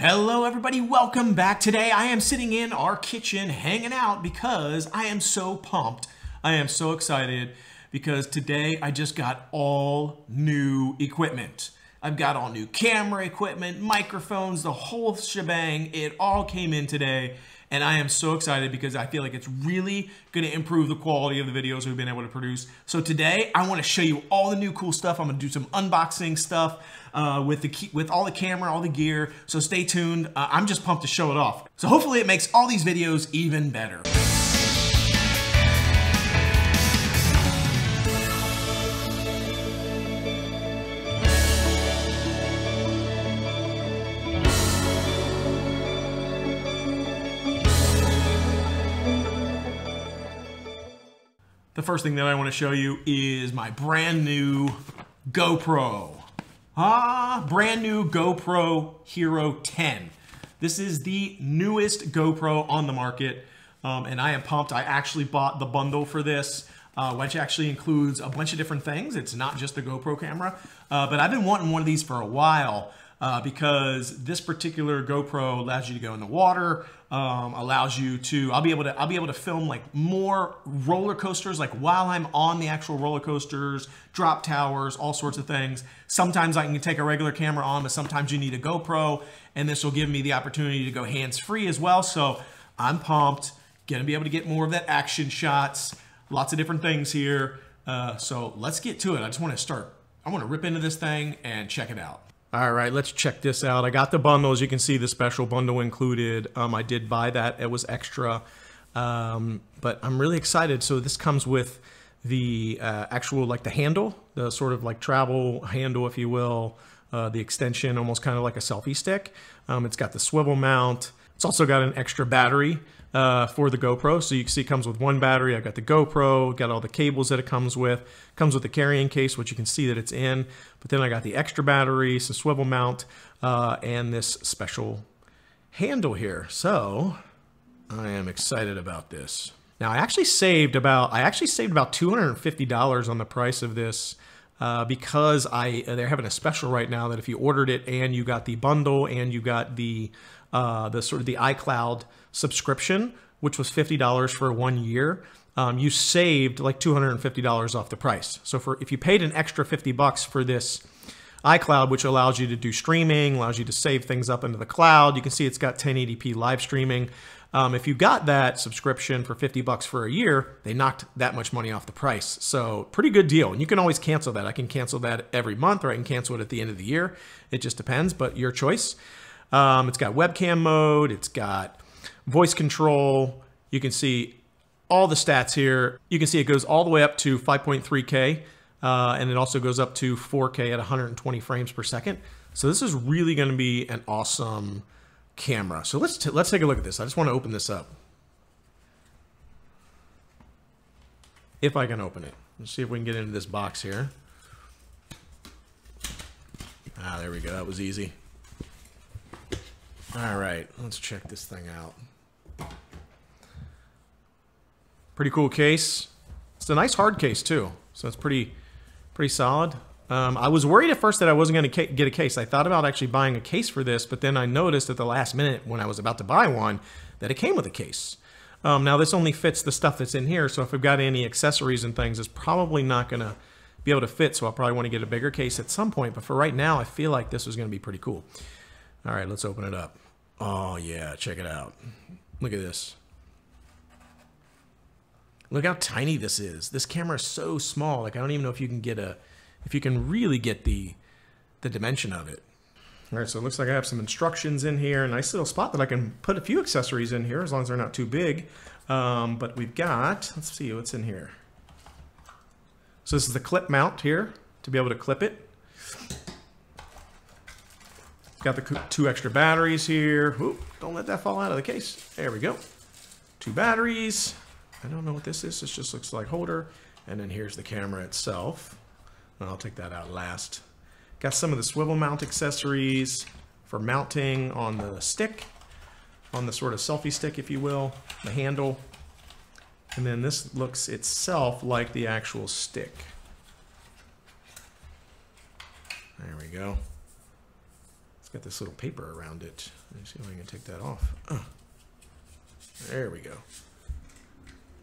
Hello everybody, welcome back. Today I am sitting in our kitchen hanging out because I am so pumped. I am so excited because today I just got all new equipment. I've got all new camera equipment, microphones, the whole shebang. It all came in today and I am so excited because I feel like it's really going to improve the quality of the videos we've been able to produce. So today I want to show you all the new cool stuff. I'm going to do some unboxing stuff. With all the camera, all the gear. So stay tuned. I'm just pumped to show it off. So hopefully it makes all these videos even better. The first thing that I want to show you is my brand new GoPro. Brand new GoPro Hero 10. This is the newest GoPro on the market, and I am pumped. I actually bought the bundle for this, which actually includes a bunch of different things. It's not just the GoPro camera, but I've been wanting one of these for a while because this particular GoPro allows you to go in the water, allows you to, I'll be able to film like more roller coasters, like while I'm on the actual roller coasters, drop towers, all sorts of things. Sometimes I can take a regular camera on, but sometimes you need a GoPro, and this will give me the opportunity to go hands-free as well. So I'm pumped, gonna be able to get more of that action shots, lots of different things here. So let's get to it. I wanna rip into this thing and check it out. All right, let's check this out. I got the bundle. As you can see, the special bundle included. I did buy that. It was extra, but I'm really excited. So this comes with the actual, like the handle, the sort of like travel handle, if you will, the extension, almost kind of like a selfie stick. It's got the swivel mount. It's also got an extra battery for the GoPro. So you can see it comes with one battery. I've got the GoPro, got all the cables that it comes with. Comes with the carrying case, which you can see that it's in. But then I got the extra battery, some swivel mount, and this special handle here. So I am excited about this. Now I actually saved about $250 on the price of this. Because they're having a special right now that if you ordered it and you got the bundle and you got the sort of the iCloud subscription, which was $50 for 1 year, you saved like $250 off the price. So if you paid an extra $50 for this iCloud, which allows you to do streaming, allows you to save things up into the cloud, you can see it's got 1080p live streaming. If you got that subscription for $50 for a year, they knocked that much money off the price. So pretty good deal. And you can always cancel that. I can cancel that every month, or I can cancel it at the end of the year. It just depends, but your choice. It's got webcam mode. It's got voice control. You can see all the stats here. You can see it goes all the way up to 5.3K. And it also goes up to 4K at 120 frames per second. So this is really going to be an awesome camera. So let's take a look at this. I just want to open this up. If I can open it. Let's see if we can get into this box here. Ah, there we go. That was easy. All right, let's check this thing out. Pretty cool case. It's a nice hard case too. So it's pretty solid. I was worried at first that I wasn't going to get a case. I thought about actually buying a case for this, but then I noticed at the last minute when I was about to buy one that it came with a case. Now this only fits the stuff that's in here, so if I've got any accessories and things, it's probably not going to be able to fit, so I'll probably want to get a bigger case at some point, but for right now, I feel like this is going to be pretty cool. All right, let's open it up. Oh yeah, check it out. Look at this. Look how tiny this is. This camera is so small, like I don't even know if you can get a... if you can really get the dimension of it. All right, so it looks like I have some instructions in here. A nice little spot that I can put a few accessories in here as long as they're not too big. But we've got, let's see what's in here. So this is the clip mount here to be able to clip it. Got the two extra batteries here. Ooh, don't let that fall out of the case. There we go. Two batteries. I don't know what this is. This just looks like holder. And then here's the camera itself. I'll take that out last. Got some of the swivel mount accessories for mounting on the stick, on the sort of selfie stick, if you will, the handle. And then this looks itself like the actual stick. There we go. It's got this little paper around it. Let me see if I can take that off. There we go.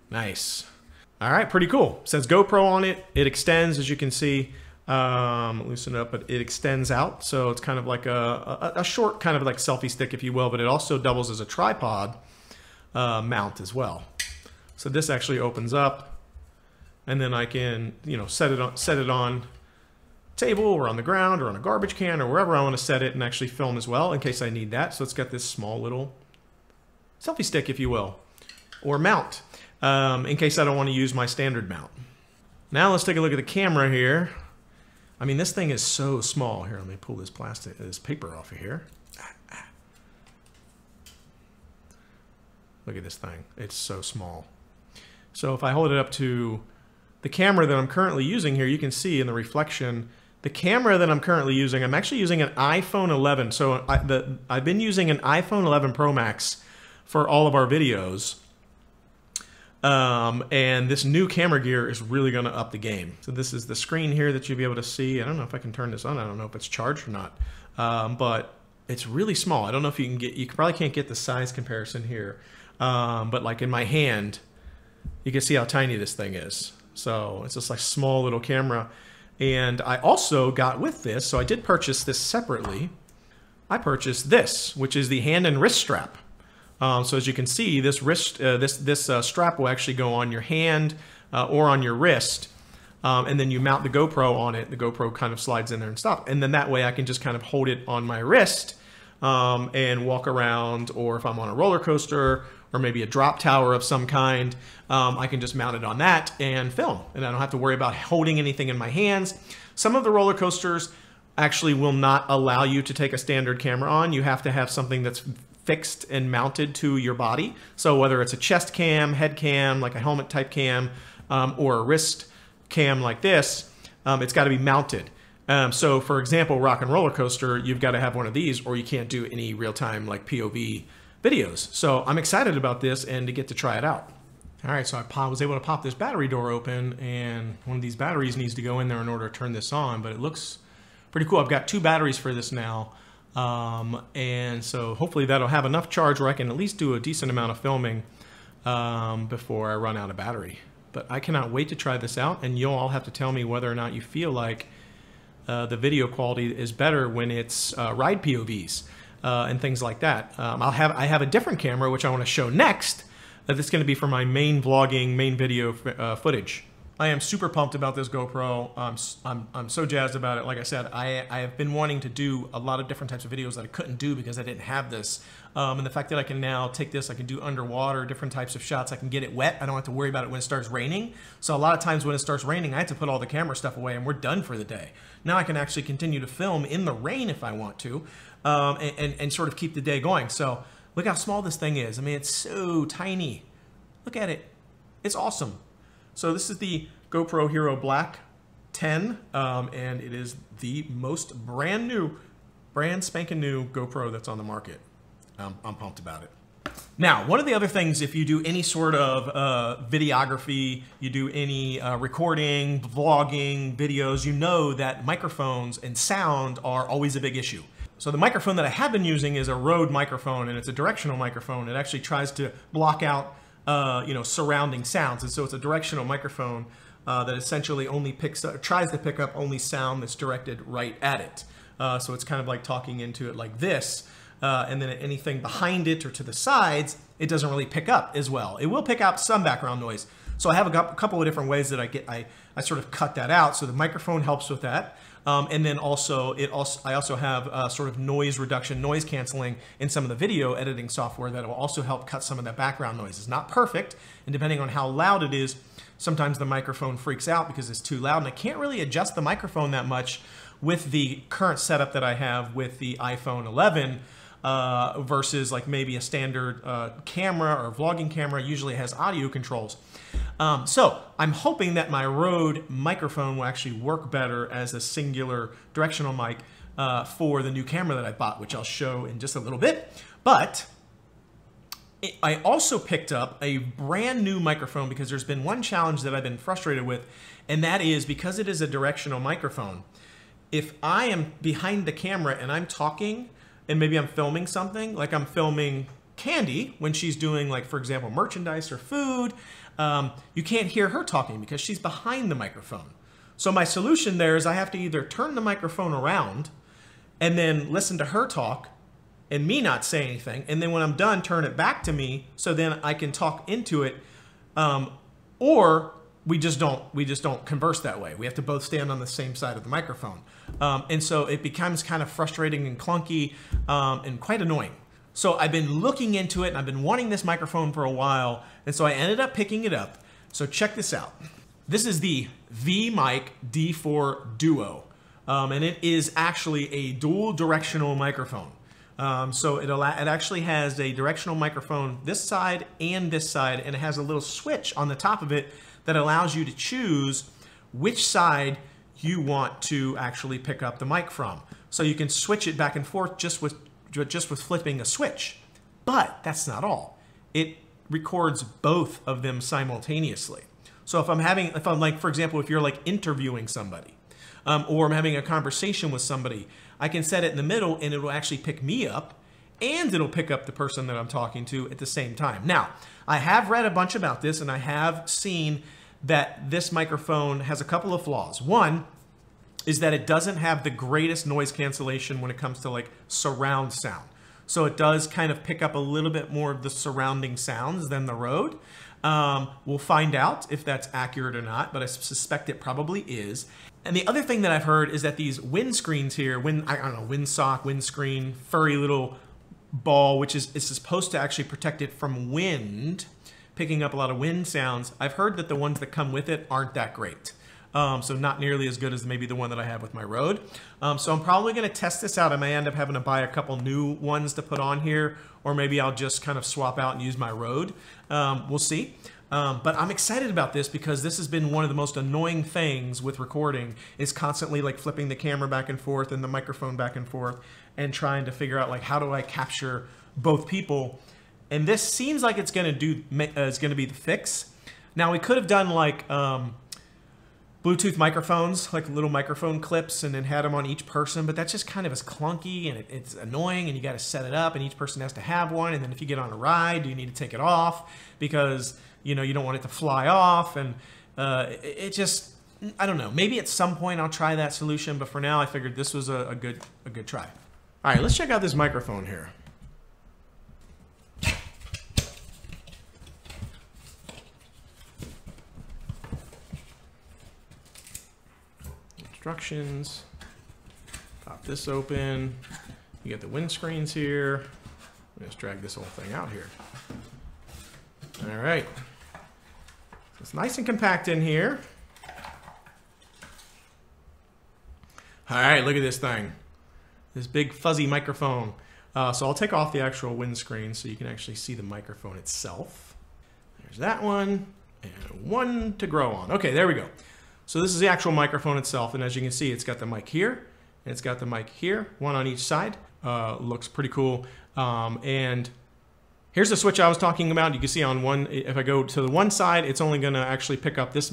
Nice. All right, pretty cool. It says GoPro on it. It extends, as you can see. Loosen it up, but it extends out. So it's kind of like a short kind of like selfie stick, if you will, but it also doubles as a tripod mount as well. So this actually opens up, and then I can, you know, set it on table or on the ground or on a garbage can or wherever I want to set it and actually film as well in case I need that. So it's got this small little selfie stick, if you will, or mount, in case I don't want to use my standard mount. Now let's take a look at the camera here. I mean, this thing is so small. Here, let me pull this plastic, this paper off of here. Look at this thing. It's so small. So if I hold it up to the camera that I'm currently using here, you can see in the reflection, the camera that I'm currently using, I'm actually using an iPhone 11. So I've been using an iPhone 11 Pro Max for all of our videos. And this new camera gear is really going to up the game. So this is the screen here that you'll be able to see. I don't know if I can turn this on. I don't know if it's charged or not, but it's really small. I don't know if you can get, you probably can't get the size comparison here, but like in my hand, you can see how tiny this thing is. So it's just like small little camera. And I also got with this, so I did purchase this separately. I purchased this, which is the hand and wrist strap. So as you can see, this wrist, this strap will actually go on your hand or on your wrist. And then you mount the GoPro on it. The GoPro kind of slides in there and stops. And then that way I can just kind of hold it on my wrist and walk around, or if I'm on a roller coaster or maybe a drop tower of some kind, I can just mount it on that and film. And I don't have to worry about holding anything in my hands. Some of the roller coasters actually will not allow you to take a standard camera on. You have to have something that's fixed and mounted to your body. So whether it's a chest cam, head cam, like a helmet type cam, or a wrist cam like this, it's got to be mounted. So for example, Rockin' Roller Coaster, you've got to have one of these or you can't do any real-time like POV videos. So I'm excited about this and to get to try it out. All right, so I was able to pop this battery door open, and one of these batteries needs to go in there in order to turn this on, but it looks pretty cool. I've got two batteries for this now. And so hopefully that'll have enough charge where I can at least do a decent amount of filming before I run out of battery. But I cannot wait to try this out, and you'll all have to tell me whether or not you feel like the video quality is better when it's ride POVs and things like that. I have a different camera, which I want to show next. That's going to be for my main vlogging, main video footage. I am super pumped about this GoPro. I'm so jazzed about it. Like I said, I have been wanting to do a lot of different types of videos that I couldn't do because I didn't have this. And the fact that I can now take this, I can do underwater, different types of shots. I can get it wet. I don't have to worry about it when it starts raining. So a lot of times when it starts raining, I have to put all the camera stuff away and we're done for the day. Now I can actually continue to film in the rain if I want to, and sort of keep the day going. So look how small this thing is. I mean, it's so tiny. Look at it. It's awesome. So this is the GoPro Hero Black 10, and it is the most brand spanking new GoPro that's on the market. I'm pumped about it. Now, one of the other things, if you do any sort of videography, you do any recording, vlogging, videos, you know that microphones and sound are always a big issue. So the microphone that I have been using is a Rode microphone, and it's a directional microphone. It actually tries to block out you know, surrounding sounds. And so it's a directional microphone that essentially only picks up, tries to pick up only sound that's directed right at it. So it's kind of like talking into it like this. And then anything behind it or to the sides, it doesn't really pick up as well. It will pick up some background noise. So I have a couple of different ways that I sort of cut that out. So the microphone helps with that. And then also, I also have sort of noise reduction, noise canceling in some of the video editing software that will also help cut some of that background noise. It's not perfect, and depending on how loud it is, sometimes the microphone freaks out because it's too loud, and I can't really adjust the microphone that much with the current setup that I have with the iPhone 11 versus like maybe a standard camera or vlogging camera usually has audio controls. So I'm hoping that my Rode microphone will actually work better as a singular directional mic for the new camera that I bought, which I'll show in just a little bit. But I also picked up a brand new microphone because there's been one challenge that I've been frustrated with, and that is because it is a directional microphone. If I am behind the camera and I'm talking, and maybe I'm filming something, like I'm filming Candy when she's doing, like, for example, merchandise or food, you can't hear her talking because she's behind the microphone. So my solution there is I have to either turn the microphone around and then listen to her talk and me not say anything, and then when I'm done, turn it back to me so then I can talk into it, or we just don't converse that way. We have to both stand on the same side of the microphone. And so it becomes kind of frustrating and clunky, and quite annoying. So I've been looking into it and I've been wanting this microphone for a while, and so I ended up picking it up. So check this out. This is the V-Mic D4 Duo, and it is actually a dual directional microphone. So it actually has a directional microphone this side, and it has a little switch on the top of it that allows you to choose which side you want to actually pick up the mic from. So you can switch it back and forth just with flipping a switch. But that's not all. It records both of them simultaneously. So if I'm like, for example, if you're like interviewing somebody, or I'm having a conversation with somebody, I can set it in the middle and it'll actually pick me up and it'll pick up the person that I'm talking to at the same time. Now, I have read a bunch about this and I have seen that this microphone has a couple of flaws. One is that it doesn't have the greatest noise cancellation when it comes to like surround sound. So it does kind of pick up a little bit more of the surrounding sounds than the Rode. We'll find out if that's accurate or not, but I suspect it probably is. And the other thing that I've heard is that these windscreens here, windsock, windscreen, furry little ball, which is supposed to actually protect it from wind, picking up a lot of wind sounds. I've heard that the ones that come with it aren't that great. So not nearly as good as maybe the one that I have with my Rode. So I'm probably gonna test this out. I may end up having to buy a couple new ones to put on here, or maybe I'll just kind of swap out and use my Rode. We'll see. But I'm excited about this because this has been one of the most annoying things with recording, is constantly like flipping the camera back and forth and the microphone back and forth and trying to figure out like, how do I capture both people? And this seems like it's gonna be the fix. Now we could have done like, Bluetooth microphones, like little microphone clips, and then had them on each person, but that's just kind of as clunky and it's annoying, and you got to set it up and each person has to have one, and then if you get on a ride, you need to take it off because, you know, you don't want it to fly off, and it just, I don't know. Maybe at some point I'll try that solution, but for now I figured this was a good try. All right, let's check out this microphone here. Instructions, pop this open, you get the windscreens here, let's drag this whole thing out here. All right, it's nice and compact in here. All right, look at this thing, this big fuzzy microphone. So I'll take off the actual windscreen so you can actually see the microphone itself. There's that one, and one to grow on. Okay, there we go. So this is the actual microphone itself, and as you can see, it's got the mic here, and it's got the mic here, one on each side. Looks pretty cool. And here's the switch I was talking about. You can see on one, if I go to the one side, it's only gonna actually pick up this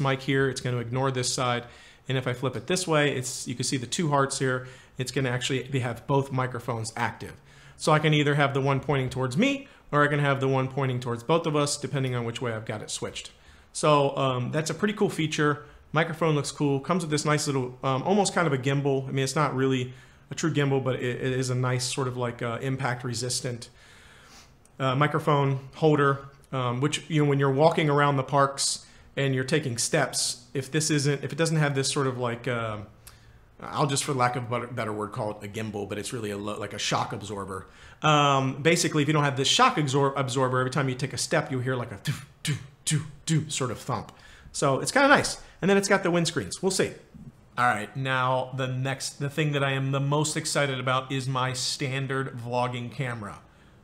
mic here, it's gonna ignore this side. And if I flip it this way, you can see the two hearts here, it's gonna actually have both microphones active. So I can either have the one pointing towards me, or I can have the one pointing towards both of us, depending on which way I've got it switched. So that's a pretty cool feature. Microphone looks cool. Comes with this nice little, almost kind of a gimbal. I mean, it's not really a true gimbal, but it is a nice sort of like impact resistant microphone holder, which, you know, when you're walking around the parks and you're taking steps, if it doesn't have this sort of like, I'll just, for lack of a better word, call it a gimbal, but it's really like a shock absorber. Basically, if you don't have this shock absorber, every time you take a step, you hear like a doof, doof, doof, doof sort of thump. So it's kind of nice. And then it's got the windscreens. We'll see. All right, now the thing that I am the most excited about is my standard vlogging camera.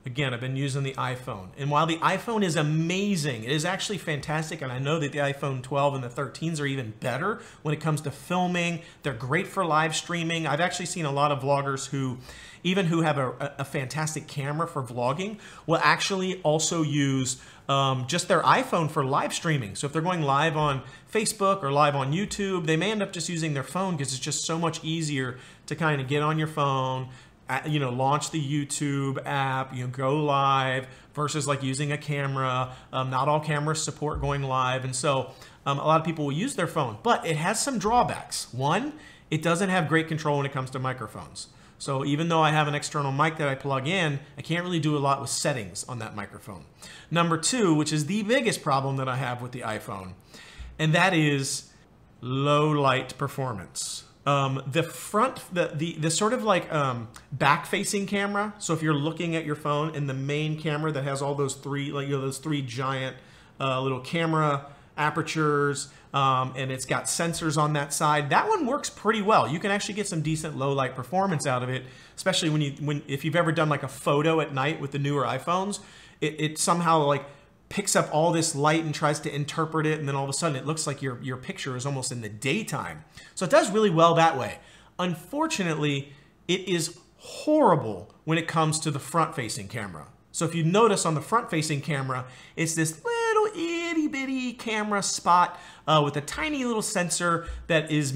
Again, I've been using the iPhone. And while the iPhone is amazing, it is actually fantastic, and I know that the iPhone 12 and the 13s are even better when it comes to filming. They're great for live streaming. I've actually seen a lot of vloggers who have a fantastic camera for vlogging will actually also use just their iPhone for live streaming. So if they're going live on Facebook or live on YouTube, they may end up just using their phone because it's just so much easier to kind of get on your phone, you know, launch the YouTube app, you know, go live versus like using a camera. Not all cameras support going live. And so a lot of people will use their phone, but it has some drawbacks. One, it doesn't have great control when it comes to microphones. So even though I have an external mic that I plug in, I can't really do a lot with settings on that microphone. Number two, which is the biggest problem that I have with the iPhone, and that is low light performance. The front, the sort of like back-facing camera. So if you're looking at your phone and the main camera that has all those three, like, you know, those three giant little camera apertures, and it's got sensors on that side, that one works pretty well. You can actually get some decent low light performance out of it, especially when you, if you've ever done like a photo at night with the newer iPhones, it somehow like picks up all this light and tries to interpret it, and then all of a sudden it looks like your picture is almost in the daytime. So it does really well that way. Unfortunately, it is horrible when it comes to the front-facing camera. So if you notice on the front-facing camera, it's this little itty bitty camera spot with a tiny little sensor that is,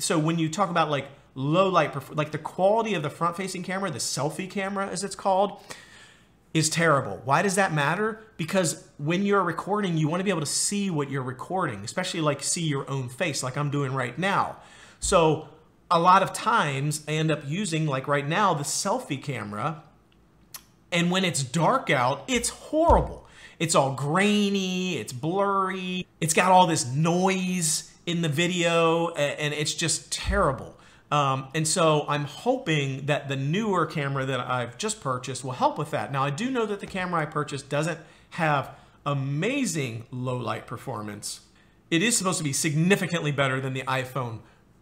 so when you talk about like low light, like the quality of the front-facing camera, the selfie camera as it's called, is terrible. Why does that matter? Because when you're recording, you want to be able to see what you're recording, especially like see your own face like I'm doing right now. So a lot of times I end up using, like right now, the selfie camera, and when it's dark out, it's horrible. It's all grainy, it's blurry, it's got all this noise in the video, and it's just terrible. And so I'm hoping that the newer camera that I've just purchased will help with that. Now, I do know that the camera I purchased doesn't have amazing low light performance. It is supposed to be significantly better than the iPhone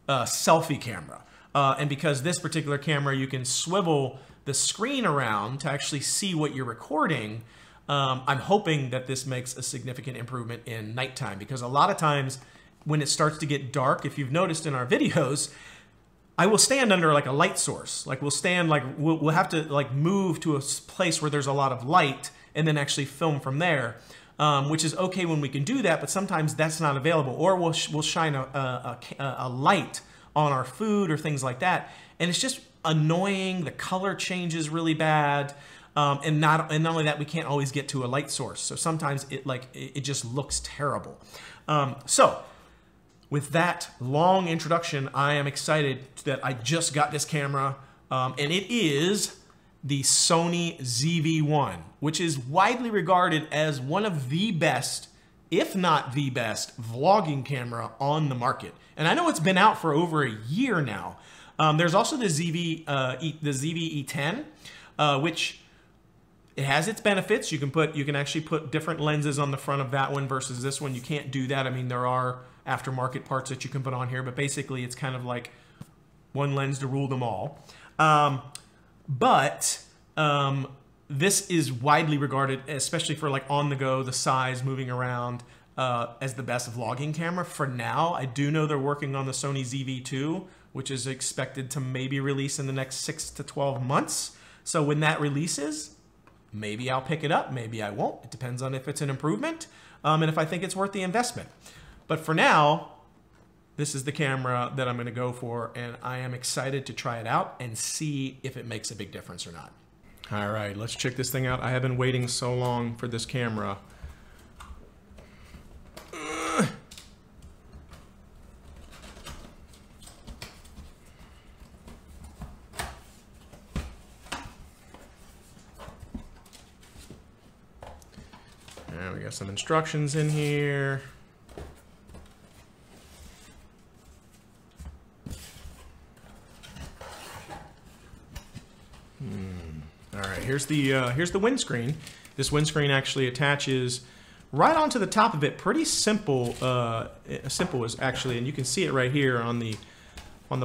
selfie camera. And because this particular camera, you can swivel the screen around to actually see what you're recording, I'm hoping that this makes a significant improvement in nighttime, because a lot of times when it starts to get dark, if you've noticed in our videos, I will stand under like a light source. Like we'll have to like move to a place where there's a lot of light and then actually film from there, which is okay when we can do that, but sometimes that's not available. Or we'll shine a light on our food or things like that. And it's just annoying. The color changes really bad. And not only that, we can't always get to a light source. So sometimes it just looks terrible. So with that long introduction, I am excited that I just got this camera, and it is the Sony ZV-1, which is widely regarded as one of the best, if not the best, vlogging camera on the market. And I know it's been out for over a year now. There's also the ZV-E10, which it has its benefits. You can actually put different lenses on the front of that one versus this one. You can't do that. I mean, there are aftermarket parts that you can put on here, but basically it's kind of like one lens to rule them all. This is widely regarded, especially for like on the go, the size, moving around, as the best vlogging camera for now. I do know they're working on the Sony ZV2, which is expected to maybe release in the next 6 to 12 months. So when that releases, maybe I'll pick it up, maybe I won't. It depends on if it's an improvement and if I think it's worth the investment. But for now, this is the camera that I'm going to go for, and I am excited to try it out and see if it makes a big difference or not. All right, let's check this thing out. I have been waiting so long for this camera. And we got some instructions in here. Here's the windscreen. This windscreen actually attaches right onto the top of it. Pretty simple, is actually, and you can see it right here on the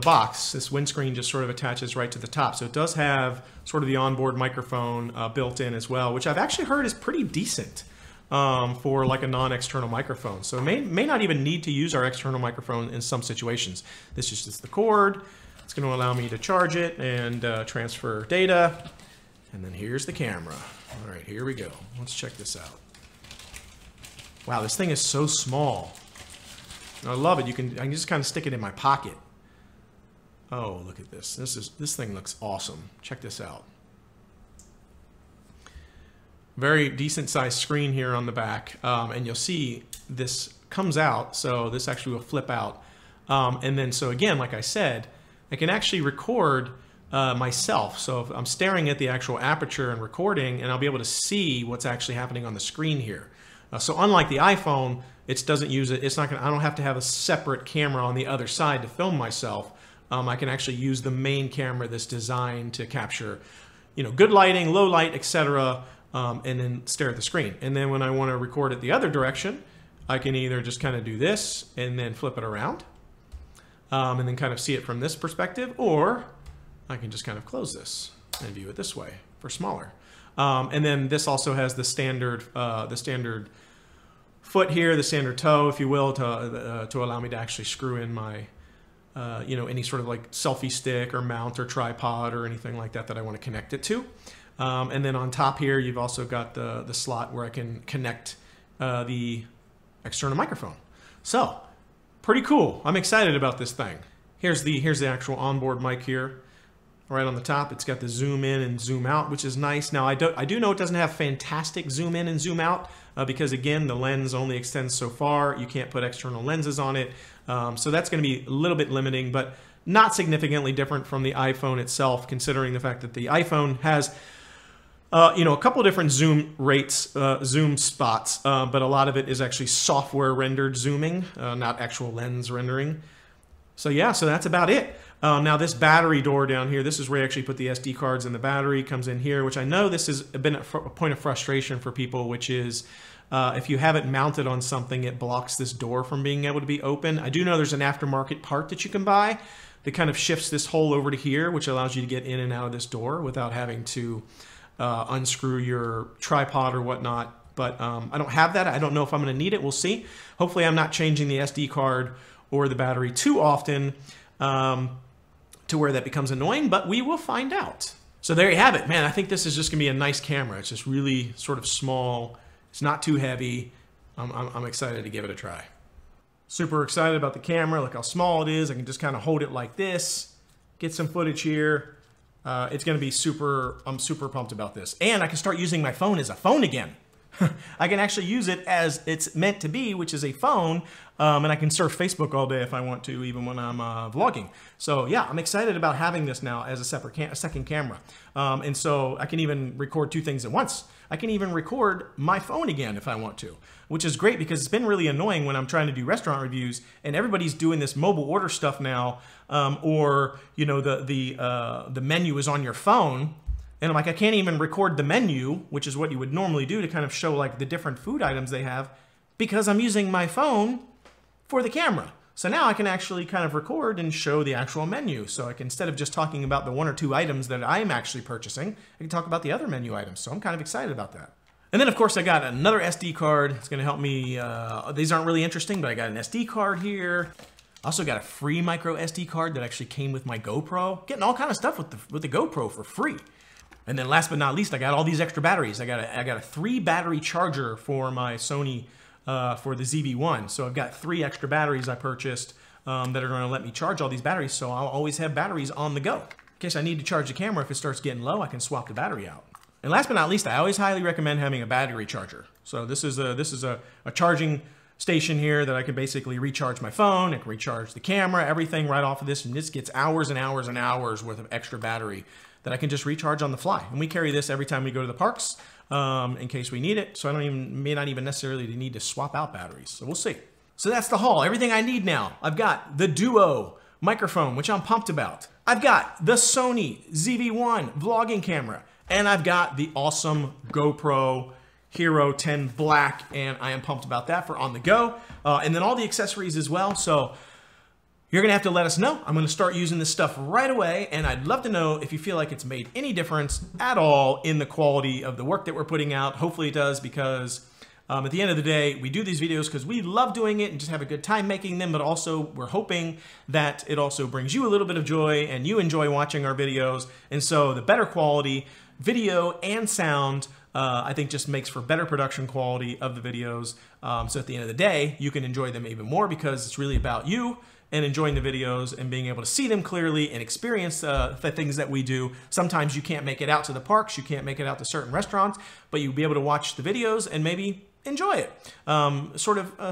box. This windscreen just sort of attaches right to the top. So it does have sort of the onboard microphone built in as well, which I've actually heard is pretty decent for like a non-external microphone. So it may not even need to use our external microphone in some situations. This is just the cord. It's going to allow me to charge it and transfer data. And then here's the camera. All right, here we go. Let's check this out. Wow, this thing is so small. I love it. I can just kind of stick it in my pocket. Oh, look at this. This thing looks awesome. Check this out. Very decent sized screen here on the back, and you'll see this comes out, so this actually will flip out. And then, so again, like I said, I can actually record myself. So if I'm staring at the actual aperture and recording, and I'll be able to see what's actually happening on the screen here. So unlike the iPhone, it doesn't use it. It's not gonna, I don't have to have a separate camera on the other side to film myself. I can actually use the main camera that's designed to capture, you know, good lighting, low light, etc. And then stare at the screen. And then when I want to record it the other direction, I can either just kind of do this and then flip it around, and then kind of see it from this perspective, or I can just kind of close this and view it this way for smaller. And then this also has the standard foot here, the standard toe, if you will, to allow me to actually screw in my, you know, any sort of like selfie stick or mount or tripod or anything like that that I want to connect it to. And then on top here, you've also got the slot where I can connect the external microphone. So pretty cool. I'm excited about this thing. Here's the actual onboard mic here, right on the top. It's got the zoom in and zoom out, which is nice. Now I do know it doesn't have fantastic zoom in and zoom out because again, the lens only extends so far. You can't put external lenses on it. So that's going to be a little bit limiting, but not significantly different from the iPhone itself, considering the fact that the iPhone has you know, a couple different zoom rates, zoom spots, but a lot of it is actually software rendered zooming, not actual lens rendering. So yeah, so that's about it. Now this battery door down here, this is where you actually put the SD cards, and the battery comes in here, which I know this has been a point of frustration for people, which is if you have it mounted on something, it blocks this door from being able to be open. I do know there's an aftermarket part that you can buy that kind of shifts this hole over to here, which allows you to get in and out of this door without having to unscrew your tripod or whatnot, but I don't have that. I don't know if I'm going to need it. We'll see. Hopefully I'm not changing the SD card or the battery too often to where that becomes annoying, but we will find out. So there you have it, man. I think this is just going to be a nice camera. It's just really sort of small. It's not too heavy. I'm excited to give it a try. Super excited about the camera. Look how small it is. I can just kind of hold it like this, get some footage here. It's going to be super, I'm super pumped about this. And I can start using my phone as a phone again. I can actually use it as it's meant to be, which is a phone. And I can surf Facebook all day if I want to, even when I'm vlogging. So yeah, I'm excited about having this now as a separate second camera. And so I can even record two things at once. I can even record my phone again if I want to, which is great because it's been really annoying when I'm trying to do restaurant reviews and everybody's doing this mobile order stuff now, or you know, the menu is on your phone. And I'm like, I can't even record the menu, which is what you would normally do to kind of show like the different food items they have, because I'm using my phone for the camera. So now I can actually kind of record and show the actual menu. So I can, instead of just talking about the one or two items that I'm actually purchasing, I can talk about the other menu items. So I'm kind of excited about that. And then of course I got another SD card. It's gonna help me, these aren't really interesting, but I got an SD card here. Also got a free micro SD card that actually came with my GoPro. Getting all kind of stuff with the GoPro for free. And then last but not least, I got all these extra batteries. I got a 3-battery charger for my Sony, for the ZV-1. So I've got 3 extra batteries I purchased that are going to let me charge all these batteries. So I'll always have batteries on the go. In case I need to charge the camera, if it starts getting low, I can swap the battery out. And last but not least, I always highly recommend having a battery charger. So this is a charging station here that I can basically recharge my phone, I can recharge the camera, everything right off of this. And this gets hours and hours and hours worth of extra battery that I can just recharge on the fly. And we carry this every time we go to the parks in case we need it. So I don't even, may not even necessarily need to swap out batteries. So we'll see. So that's the haul, everything I need now. I've got the Duo microphone, which I'm pumped about. I've got the Sony ZV-1 vlogging camera, and I've got the awesome GoPro Hero 10 Black, and I am pumped about that for on the go. And then all the accessories as well. So you're gonna have to let us know. I'm gonna start using this stuff right away, and I'd love to know if you feel like it's made any difference at all in the quality of the work that we're putting out. Hopefully it does, because at the end of the day, we do these videos because we love doing it and just have a good time making them, but also we're hoping that it also brings you a little bit of joy and you enjoy watching our videos. And so the better quality video and sound, I think just makes for better production quality of the videos. So at the end of the day, you can enjoy them even more because it's really about you and enjoying the videos and being able to see them clearly and experience the things that we do. Sometimes you can't make it out to the parks, you can't make it out to certain restaurants, but you'll be able to watch the videos and maybe enjoy it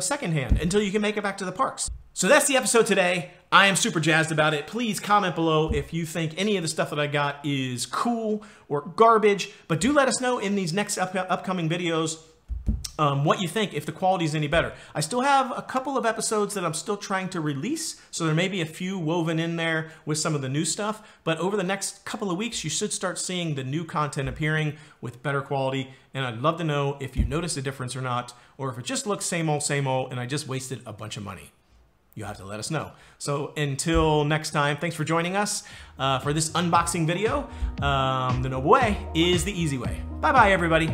secondhand until you can make it back to the parks. So that's the episode today. I am super jazzed about it. Please comment below if you think any of the stuff that I got is cool or garbage, but do let us know in these next upcoming videos what you think, if the quality is any better. I still have a couple of episodes that I'm still trying to release, so there may be a few woven in there with some of the new stuff, but over the next couple of weeks, you should start seeing the new content appearing with better quality, and I'd love to know if you notice a difference or not, or if it just looks same old, and I just wasted a bunch of money. You have to let us know. So until next time, thanks for joining us for this unboxing video. The Noble Way is the easy way. Bye-bye, everybody.